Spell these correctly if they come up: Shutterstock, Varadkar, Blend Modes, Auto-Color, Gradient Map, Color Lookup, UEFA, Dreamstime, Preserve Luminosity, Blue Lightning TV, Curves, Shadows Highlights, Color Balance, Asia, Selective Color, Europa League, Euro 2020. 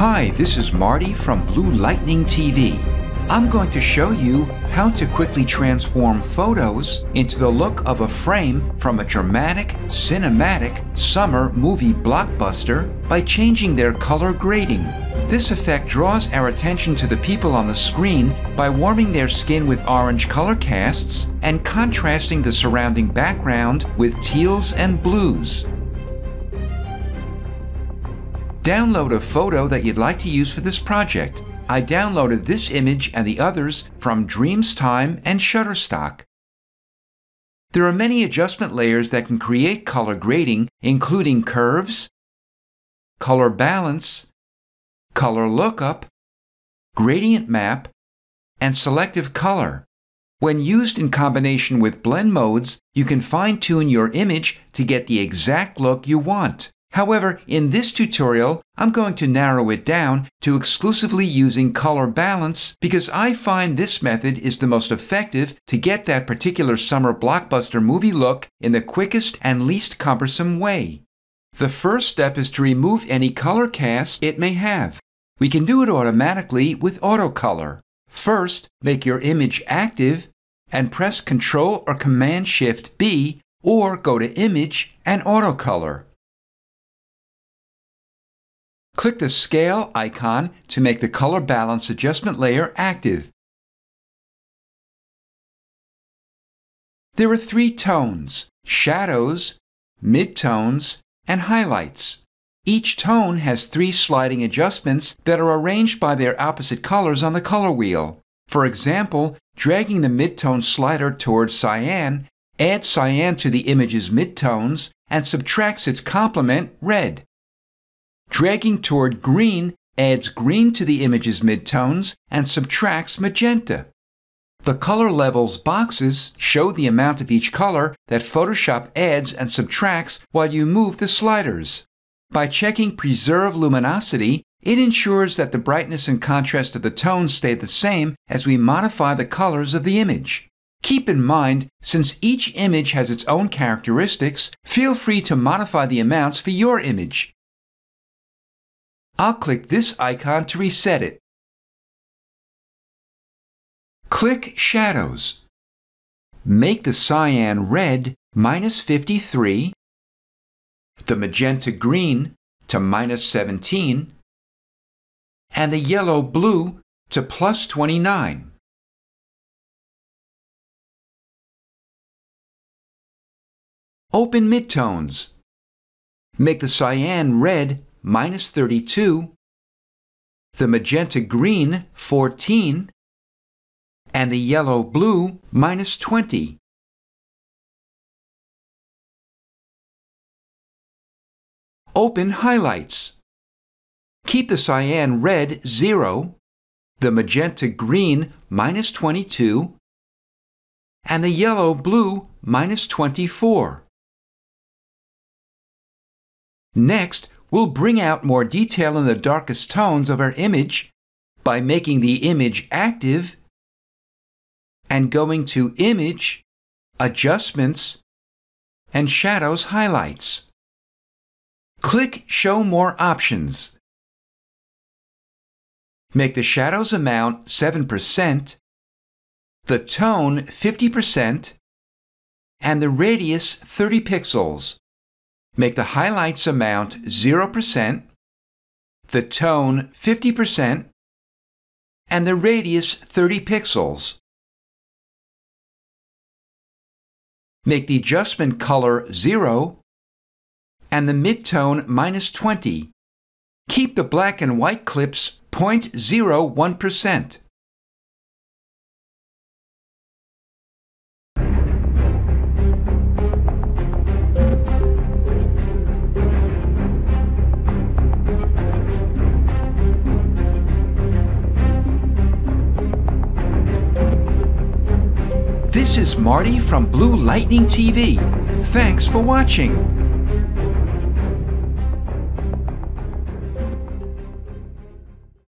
Hi, this is Marty from Blue Lightning TV. I'm going to show you how to quickly transform photos into the look of a frame from a dramatic, cinematic, summer movie blockbuster by changing their color grading. This effect draws our attention to the people on the screen by warming their skin with orange color casts and contrasting the surrounding background with teals and blues. Download a photo that you'd like to use for this project. I downloaded this image and the others from Dreamstime and Shutterstock. There are many adjustment layers that can create color grading, including Curves, Color Balance, Color Lookup, Gradient Map, and Selective Color. When used in combination with Blend Modes, you can fine-tune your image to get the exact look you want. However, in this tutorial, I'm going to narrow it down to exclusively using Color Balance because I find this method is the most effective to get that particular summer blockbuster movie look in the quickest and least cumbersome way. The first step is to remove any color cast it may have. We can do it automatically with Auto-Color. First, make your image active and press Ctrl or Command-Shift-B, or go to Image and Auto-Color. Click the Scale icon to make the Color Balance adjustment layer active. There are three tones: Shadows, Midtones, and Highlights. Each tone has three sliding adjustments that are arranged by their opposite colors on the color wheel. For example, dragging the midtone slider towards cyan adds cyan to the image's midtones and subtracts its complement, red. Dragging toward green adds green to the image's midtones and subtracts magenta. The Color Levels boxes show the amount of each color that Photoshop adds and subtracts while you move the sliders. By checking Preserve Luminosity, it ensures that the brightness and contrast of the tones stay the same as we modify the colors of the image. Keep in mind, since each image has its own characteristics, feel free to modify the amounts for your image. I'll click this icon to reset it. Click Shadows. Make the cyan red -53, the magenta green to -17, and the yellow blue to +29. Open Midtones. Make the cyan red -32, the magenta green 14, and the yellow blue -20. Open Highlights. Keep the cyan red 0, the magenta green -22, and the yellow blue -24. Next, we'll bring out more detail in the darkest tones of our image by making the image active and going to Image, Adjustments, and Shadows Highlights. Click Show More Options. Make the shadows amount 7%, the tone 50%, and the radius 30 pixels. Make the highlights amount 0%, the tone 50%, and the radius 30 pixels. Make the adjustment color 0 and the midtone -20. Keep the black and white clips 0.01%. This is Marty from Blue Lightning TV. Thanks for watching.